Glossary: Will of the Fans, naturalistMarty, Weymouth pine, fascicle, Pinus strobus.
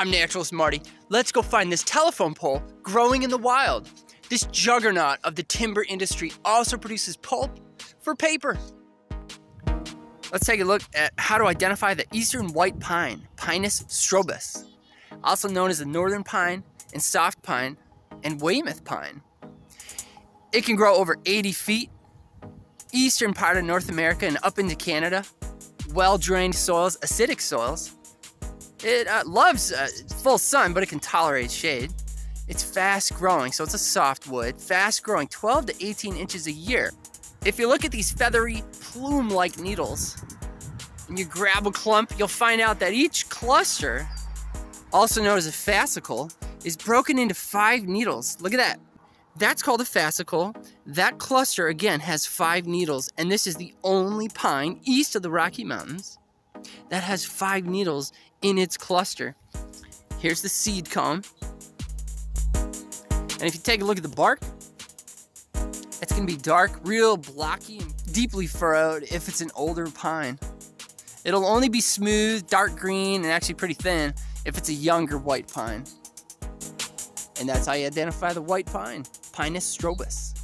I'm Naturalist Marty. Let's go find this telephone pole growing in the wild. This juggernaut of the timber industry also produces pulp for paper. Let's take a look at how to identify the eastern white pine, Pinus strobus, also known as the northern pine and soft pine and Weymouth pine. It can grow over 80 feet, eastern part of North America and up into Canada, well-drained soils, acidic soils. It loves full sun, but it can tolerate shade. It's fast growing, so it's a softwood, fast growing, 12 to 18 inches a year. If you look at these feathery, plume-like needles, and you grab a clump, you'll find out that each cluster, also known as a fascicle, is broken into 5 needles. Look at that. That's called a fascicle. That cluster, again, has 5 needles, and this is the only pine east of the Rocky Mountains that has 5 needles in its cluster. Here's the seed comb. And if you take a look at the bark, it's gonna be dark, real blocky, and deeply furrowed if it's an older pine. It'll only be smooth, dark green, and actually pretty thin if it's a younger white pine. And that's how you identify the white pine, Pinus strobus.